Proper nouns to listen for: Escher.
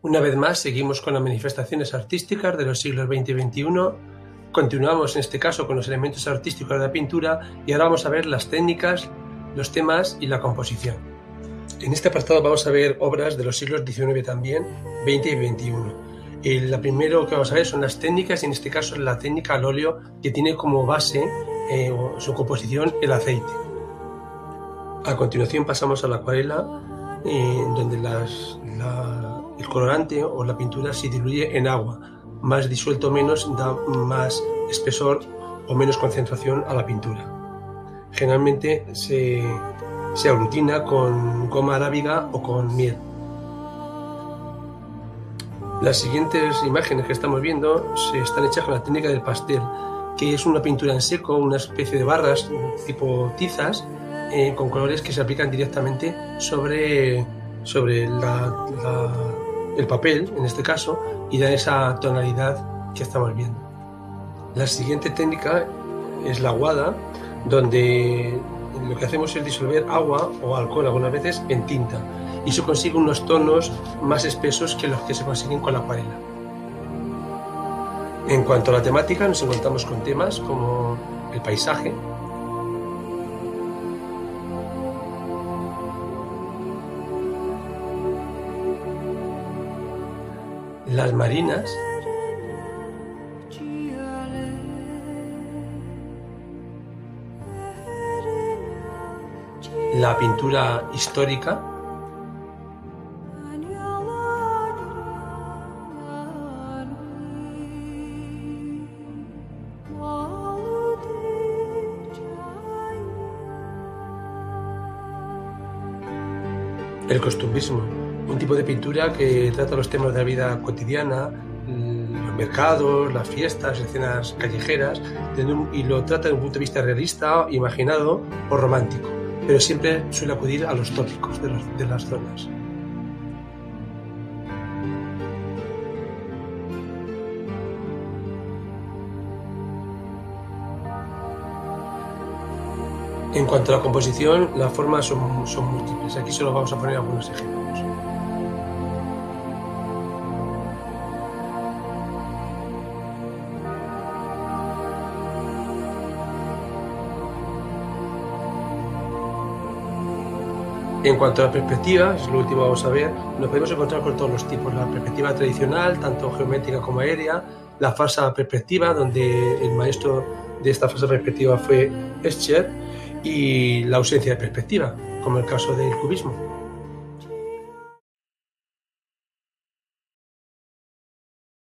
Una vez más seguimos con las manifestaciones artísticas de los siglos XX y XXI, continuamos en este caso con los elementos artísticos de la pintura y ahora vamos a ver las técnicas, los temas y la composición. En este apartado vamos a ver obras de los siglos XIX también, XX y XXI. Lo primero que vamos a ver son las técnicas y en este caso la técnica al óleo que tiene como base o su composición el aceite. A continuación pasamos a la acuarela donde el colorante o la pintura se diluye en agua. Más disuelto menos da más espesor o menos concentración a la pintura. Generalmente se aglutina con goma arábiga o con miel. Las siguientes imágenes que estamos viendo se están hechas con la técnica del pastel, que es una pintura en seco, una especie de barras tipo tizas con colores que se aplican directamente sobre el papel, en este caso, y da esa tonalidad que estamos viendo. La siguiente técnica es la aguada, donde lo que hacemos es disolver agua o alcohol algunas veces en tinta y se consiguen unos tonos más espesos que los que se consiguen con la acuarela. En cuanto a la temática, nos encontramos con temas como el paisaje, las marinas, la pintura histórica, el costumbrismo, un tipo de pintura que trata los temas de la vida cotidiana, los mercados, las fiestas, escenas callejeras, y lo trata desde un punto de vista realista, imaginado o romántico, pero siempre suele acudir a los tópicos de las zonas. En cuanto a la composición, las formas son múltiples. Aquí solo vamos a poner algunos ejemplos. En cuanto a la perspectiva, es lo último que vamos a ver, nos podemos encontrar con todos los tipos. La perspectiva tradicional, tanto geométrica como aérea, la falsa perspectiva, donde el maestro de esta falsa perspectiva fue Escher, y la ausencia de perspectiva, como el caso del cubismo.